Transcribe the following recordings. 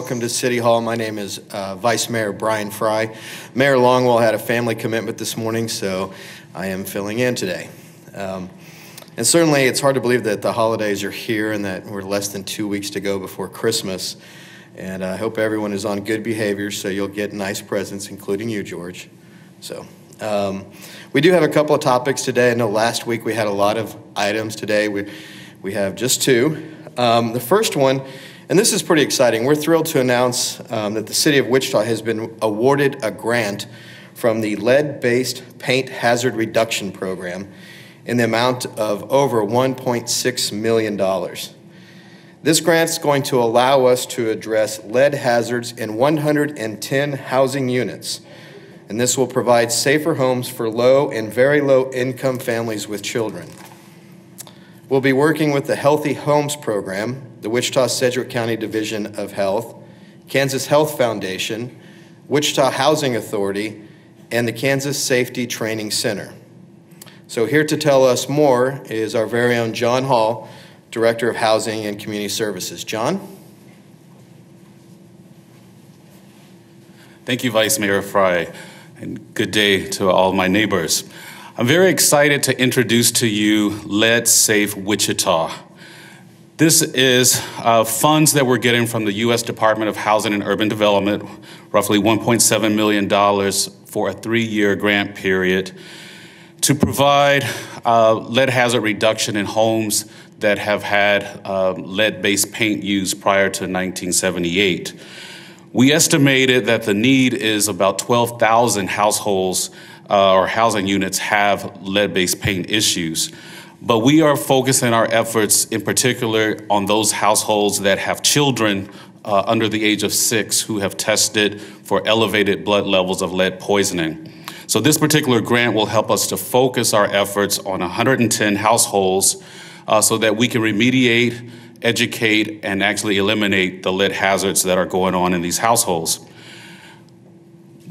Welcome to City Hall. My name is Vice Mayor Brian Fry. Mayor Longwell had a family commitment this morning, so I am filling in today. And certainly it's hard to believe that the holidays are here and that we're less than 2 weeks to go before Christmas. And I hope everyone is on good behavior, so you'll get nice presents, including you, George. So we do have a couple of topics today. I know last week we had a lot of items. Today we have just two. The first one, and this is pretty exciting. We're thrilled to announce that the City of Wichita has been awarded a grant from the Lead-Based Paint Hazard Reduction Program in the amount of over $1.6 million. This grant's going to allow us to address lead hazards in 110 housing units. And this will provide safer homes for low and very low income families with children. We'll be working with the Healthy Homes Program, the Wichita Sedgwick County Division of Health, Kansas Health Foundation, Wichita Housing Authority, and the Kansas Safety Training Center. So here to tell us more is our very own John Hall, Director of Housing and Community Services. John? Thank you, Vice Mayor Fry, and good day to all my neighbors. I'm very excited to introduce to you Lead Safe Wichita. This is funds that we're getting from the U.S. Department of Housing and Urban Development, roughly $1.7 million for a 3-year grant period to provide lead hazard reduction in homes that have had lead-based paint used prior to 1978. We estimated that the need is about 12,000 households or housing units have lead-based paint issues. But we are focusing our efforts in particular on those households that have children under the age of 6 who have tested for elevated blood levels of lead poisoning. So this particular grant will help us to focus our efforts on 110 households so that we can remediate, educate, and actually eliminate the lead hazards that are going on in these households.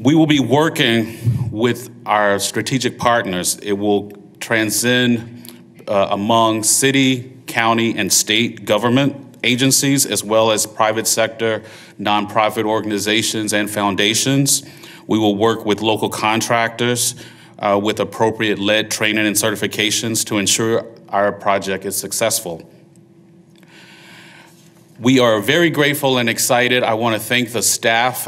We will be working with our strategic partners. It will transcend among city, county, and state government agencies, as well as private sector, nonprofit organizations, and foundations. We will work with local contractors with appropriate lead training and certifications to ensure our project is successful. We are very grateful and excited. I want to thank the staff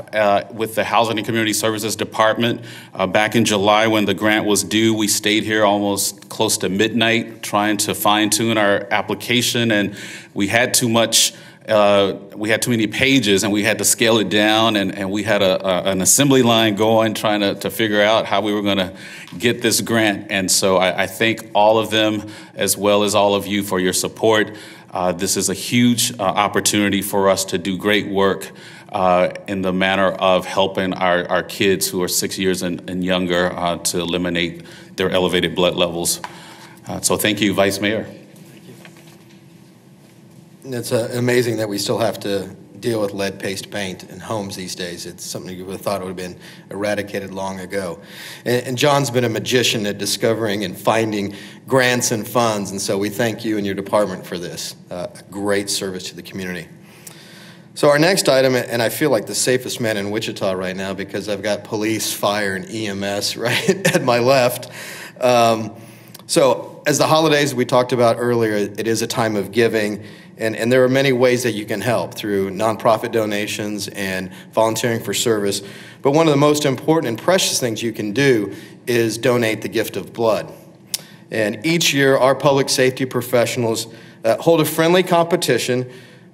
with the Housing and Community Services Department. Back in July when the grant was due, we stayed here almost close to midnight trying to fine-tune our application, and we had too many pages, and we had to scale it down, and we had an assembly line going trying to figure out how we were going to get this grant. And so I thank all of them as well as all of you for your support. This is a huge opportunity for us to do great work in the manner of helping our kids who are 6 years and younger to eliminate their elevated blood levels. So thank you, Vice Mayor. Thank you. It's amazing that we still have to deal with lead-based paint in homes these days. It's something you would have thought would have been eradicated long ago. And John's been a magician at discovering and finding grants and funds, and so we thank you and your department for this. A great service to the community. So our next item, and I feel like the safest man in Wichita right now because I've got police, fire, and EMS right at my left. So as the holidays we talked about earlier, it is a time of giving. And there are many ways that you can help through nonprofit donations and volunteering for service. But one of the most important and precious things you can do is donate the gift of blood. And each year, our public safety professionals hold a friendly competition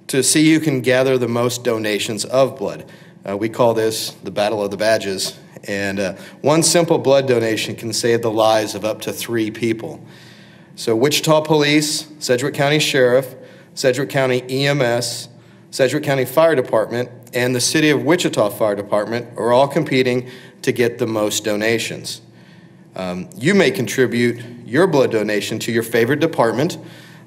to see who can gather the most donations of blood. We call this the Battle of the Badges. And one simple blood donation can save the lives of up to 3 people. So Wichita Police, Sedgwick County Sheriff, Sedgwick County EMS, Sedgwick County Fire Department, and the City of Wichita Fire Department are all competing to get the most donations. You may contribute your blood donation to your favorite department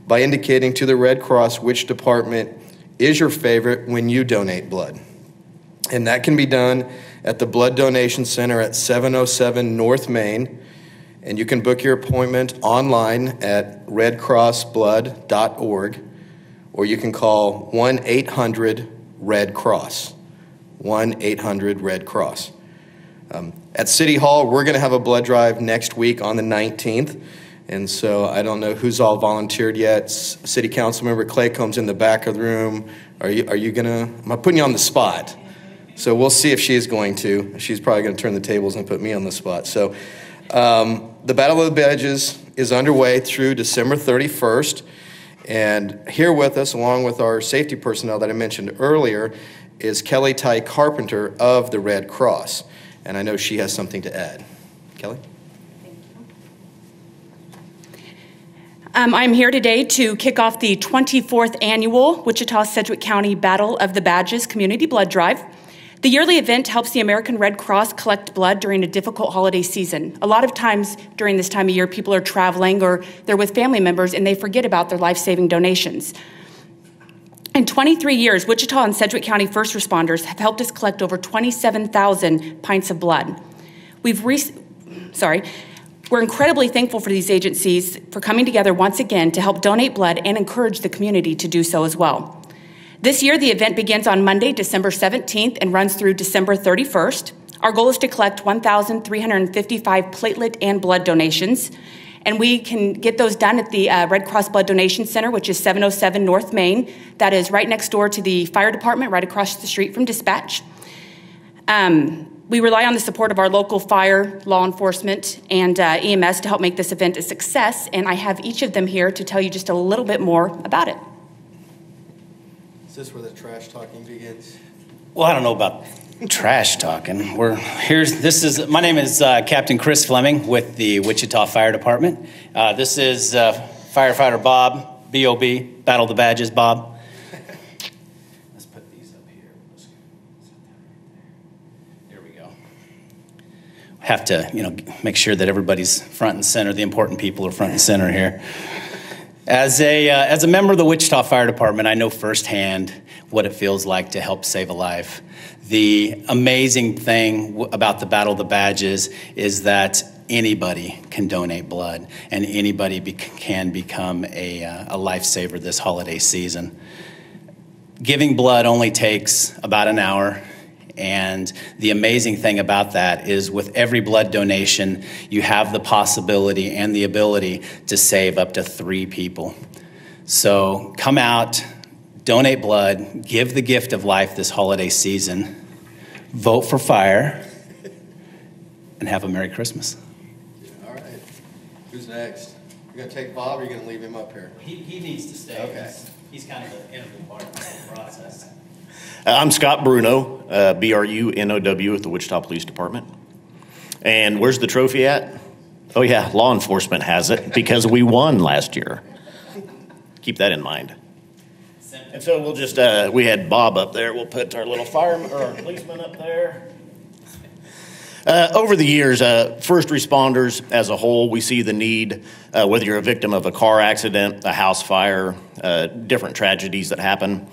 by indicating to the Red Cross which department is your favorite when you donate blood. And that can be done at the Blood Donation Center at 707 North Main, and you can book your appointment online at redcrossblood.org. Or you can call 1-800 Red Cross, 1-800-RED-CROSS. At City Hall, we're going to have a blood drive next week on the 19th. And so I don't know who's all volunteered yet. City Council Member Claycomb's in the back of the room. Are you going to? Am I putting you on the spot? So we'll see if she's going to. She's probably going to turn the tables and put me on the spot. So the Battle of the Badges is underway through December 31st. And here with us, along with our safety personnel that I mentioned earlier, is Kelly Ty Carpenter of the Red Cross. And I know she has something to add. Kelly? I'm here today to kick off the 24th annual Wichita Sedgwick County Battle of the Badges Community Blood Drive. The yearly event helps the American Red Cross collect blood during a difficult holiday season. A lot of times during this time of year, people are traveling or they're with family members and they forget about their life-saving donations. In 23 years, Wichita and Sedgwick County first responders have helped us collect over 27,000 pints of blood. We're incredibly thankful for these agencies for coming together once again to help donate blood and encourage the community to do so as well. This year, the event begins on Monday, December 17th and runs through December 31st. Our goal is to collect 1,355 platelet and blood donations, and we can get those done at the Red Cross Blood Donation Center, which is 707 North Main. That is right next door to the fire department, right across the street from dispatch. We rely on the support of our local fire, law enforcement, and EMS to help make this event a success, and I have each of them here to tell you just a little bit more about it. Is this where the trash talking begins? Well, I don't know about trash talking. My name is Captain Chris Fleming with the Wichita Fire Department. This is Firefighter Bob, B.O.B., Battle of the Badges, Bob. Have to, make sure that everybody's front and center. The important people are front and center here. As a member of the Wichita Fire Department, I know firsthand what it feels like to help save a life. The amazing thing about the Battle of the Badges is that anybody can donate blood, and anybody can become a lifesaver this holiday season. Giving blood only takes about an hour. And the amazing thing about that is with every blood donation, you have the possibility and the ability to save up to 3 people. So come out, donate blood, give the gift of life this holiday season, vote for fire, and have a Merry Christmas. All right. Who's next? You're going to take Bob or you're going to leave him up here? He needs to stay. Okay. He's kind of the integral part of the whole process. I'm Scott Bruno, B-R-U-N-O-W at the Wichita Police Department. And where's the trophy at? Oh yeah, law enforcement has it because we won last year. Keep that in mind. And so we'll just, we had Bob up there. We'll put our little fireman or our policeman up there. Over the years, first responders as a whole, we see the need, whether you're a victim of a car accident, a house fire, different tragedies that happen.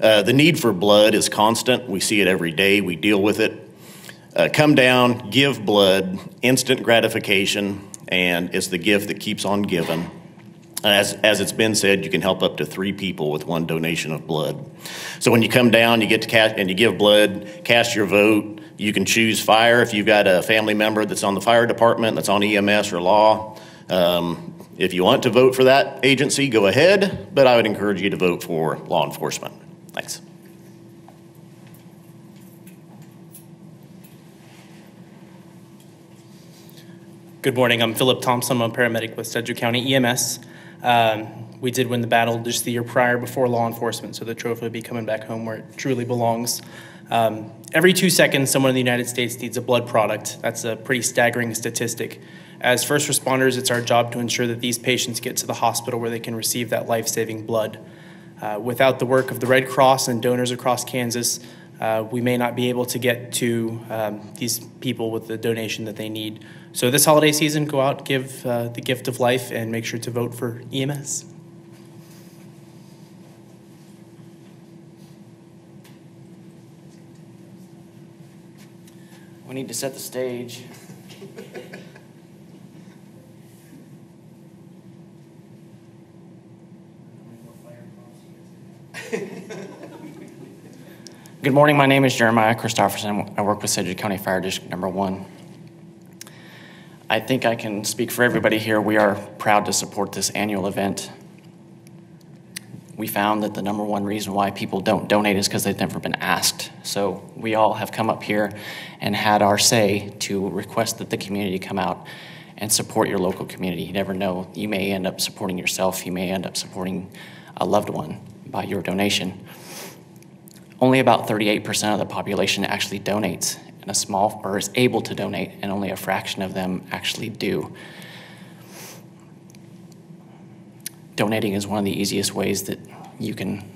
The need for blood is constant. We see it every day. We deal with it. Come down, give blood, instant gratification, and it's the gift that keeps on giving. As it's been said, you can help up to 3 people with 1 donation of blood. So when you come down, you get to cast, and you give blood, cast your vote. You can choose fire if you've got a family member that's on the fire department, that's on EMS or law. If you want to vote for that agency, go ahead, but I would encourage you to vote for law enforcement. Thanks. Good morning. I'm Philip Thompson. I'm a paramedic with Sedgwick County EMS. We did win the battle just the year prior before law enforcement, so the trophy will be coming back home where it truly belongs. Every 2 seconds, someone in the United States needs a blood product. That's a pretty staggering statistic. As first responders, it's our job to ensure that these patients get to the hospital where they can receive that life-saving blood. Without the work of the Red Cross and donors across Kansas, we may not be able to get to these people with the donation that they need. So this holiday season, go out, give the gift of life, and make sure to vote for EMS. We need to set the stage. Good morning, my name is Jeremiah Christopherson. I work with Sedgwick County Fire District number one. I think I can speak for everybody here. We are proud to support this annual event. We found that the number one reason why people don't donate is because they've never been asked. So we all have come up here and had our say to request that the community come out and support your local community. You never know, you may end up supporting yourself, you may end up supporting a loved one by your donation. Only about 38% of the population actually donates, and a small, or is able to donate, and only a fraction of them actually do. Donating is one of the easiest ways that you can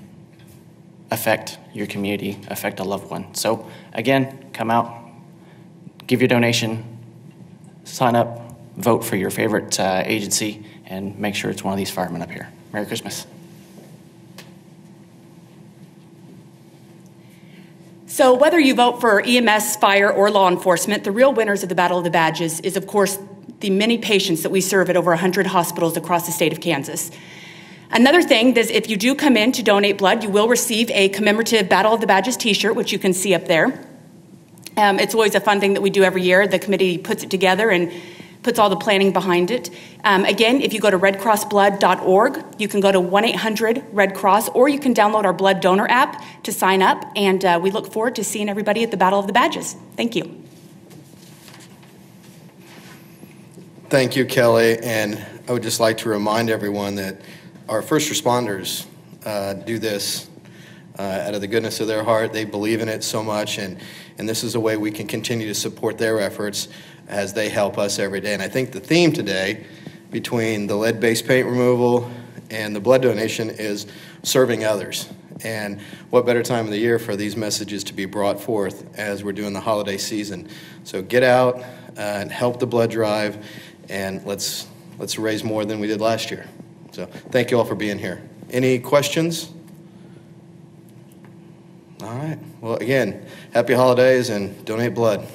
affect your community, affect a loved one. So again, come out, give your donation, sign up, vote for your favorite agency, and make sure it's one of these firemen up here. Merry Christmas. So whether you vote for EMS, fire, or law enforcement, the real winners of the Battle of the Badges is, of course, the many patients that we serve at over 100 hospitals across the state of Kansas. Another thing is, if you do come in to donate blood, you will receive a commemorative Battle of the Badges t-shirt, which you can see up there. It's always a fun thing that we do every year. The committee puts it together and puts all the planning behind it. Again, if you go to redcrossblood.org, you can go to 1-800-RED-CROSS, or you can download our blood donor app to sign up, and we look forward to seeing everybody at the Battle of the Badges. Thank you. Thank you, Kelly, and I would just like to remind everyone that our first responders do this out of the goodness of their heart. They believe in it so much, and this is a way we can continue to support their efforts as they help us every day. And I think the theme today, between the lead-based paint removal and the blood donation, is serving others. And what better time of the year for these messages to be brought forth as we're doing the holiday season. So get out and help the blood drive, and let's raise more than we did last year. So thank you all for being here. Any questions? All right, well, again, happy holidays and donate blood.